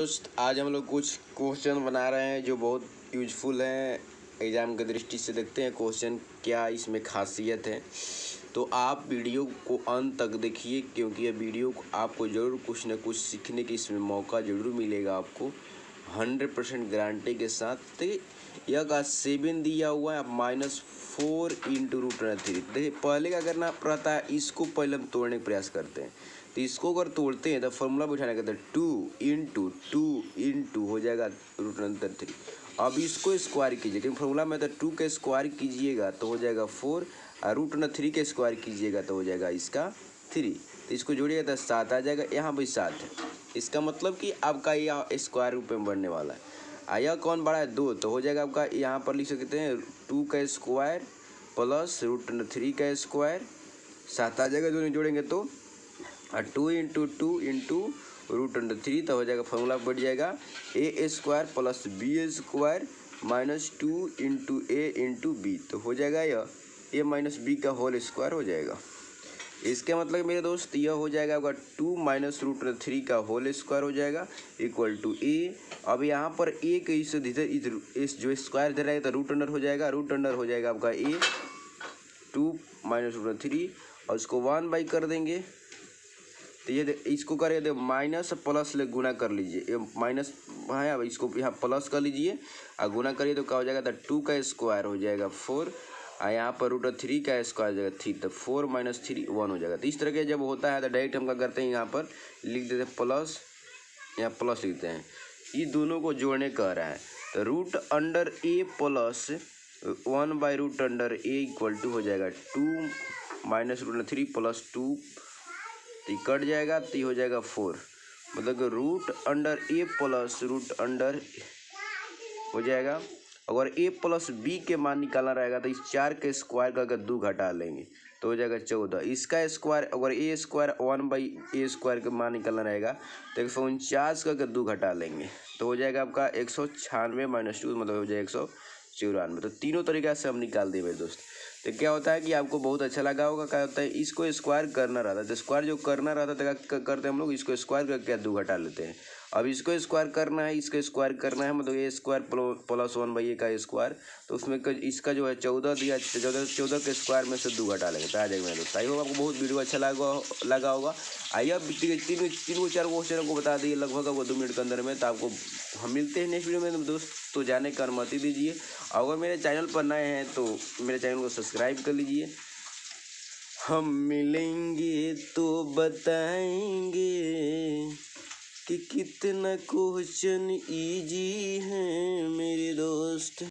दोस्त, आज हम लोग कुछ क्वेश्चन बना रहे हैं जो बहुत यूजफुल हैं एग्ज़ाम की दृष्टि से। देखते हैं क्वेश्चन क्या इसमें खासियत है। तो आप वीडियो को अंत तक देखिए क्योंकि ये वीडियो आपको ज़रूर कुछ ना कुछ सीखने के इसमें मौका ज़रूर मिलेगा आपको 100% गारंटी के साथ। यह का 7 दिया हुआ है, आप -4 × √3। देखिए पहले क्या करना पड़ता है, इसको पहले हम तोड़ने का प्रयास करते हैं। तो इसको अगर तोड़ते हैं तो फॉर्मूला बिठाने का 2 × 2 × हो जाएगा √3। अब इसको स्क्वायर कीजिए, क्योंकि फॉर्मूला में तो 2 का स्क्वायर कीजिएगा तो हो जाएगा 4 और √3 का स्क्वायर कीजिएगा तो हो जाएगा इसका 3। तो इसको जोड़िएगा तो 7 आ जाएगा, यहाँ भी 7 है। इसका मतलब कि आपका यह स्क्वायर रूप में बढ़ने वाला है। आया कौन बड़ा है 2, तो हो जाएगा आपका, यहाँ पर लिख सकते हैं 2 का स्क्वायर + √3 का स्क्वायर 7 आ जाएगा, दोनों जोड़ेंगे तो 2 × 2 × √3 तो हो जाएगा फॉर्मूला बढ़ जाएगा a² + b² - 2 × a × b तो हो जाएगा यह a - b का होल स्क्वायर हो जाएगा। इसका मतलब मेरे दोस्त यह हो जाएगा आपका 2 - √3 का होल स्क्वायर हो जाएगा = a। अब यहाँ पर a के इस जो स्क्वायर दे रहा है तो रूट अंडर हो जाएगा आपका a 2 - √3 और इसको 1 कर देंगे। तो ये इसको करें तो माइनस प्लस ले गुना कर लीजिए, माइनस है अब इसको यहाँ प्लस कर लीजिए और गुना करिए तो क्या हो जाएगा, तो 2 का स्क्वायर हो जाएगा 4 और यहाँ पर √3 का स्क्वायर हो जाएगा 3 तो 4 - 3 1 हो जाएगा। तो इस तरह के जब होता है तो डायरेक्ट हम क्या करते हैं, यहाँ पर लिख देते हैं प्लस, यहाँ प्लस लिखते हैं, ये दोनों को जोड़ने कह रहा है तो √√a + 1 √√a = हो जाएगा 2 - √3 + 2 तो कट जाएगा, तो हो जाएगा 4। मतलब कि √√a + √√हो जाएगा। अगर a + b के मान निकालना रहेगा तो इस 4 के स्क्वायर का अगर 2 घटा लेंगे तो हो जाएगा 14 इसका स्क्वायर। अगर a² + 1/a² का मान निकालना रहेगा तो 149 का अगर 2 घटा लेंगे तो हो जाएगा आपका 196 - 2 मतलब हो जाएगा 194। तो तीनों तरीक़ा से हम निकाल दिए मेरे दोस्त। तो क्या होता है कि आपको बहुत अच्छा लगा होगा। क्या होता है, इसको स्क्वायर करना रहता है तो स्क्वायर जो करना रहता है तो करते हैं हम लोग, इसको स्क्वायर करके 2 घटा लेते हैं। अब इसको स्क्वायर करना है, इसको स्क्वायर करना है मतलब a² + 1/a का स्क्वायर तो उसमें इसका जो है 14 दिया, 14 के स्क्वायर में से 2 घटा लेंगे तो आ जाएगा मेरे दोस्त। आई होप आपको बहुत वीडियो अच्छा लगा होगा। आइए अब 3 4 क्वेश्चन आपको बता दिए लगभग आपको 2 मिनट के अंदर में। तो आपको हम मिलते हैं नेक्स्ट वीडियो में दोस्त, तो जाने की अनुमति दीजिए। अगर मेरे चैनल पर नए हैं तो मेरे चैनल को सब्सक्राइब कर लीजिए। हम मिलेंगे तो बताएंगे कि कितना क्वेश्चन इजी है मेरे दोस्त।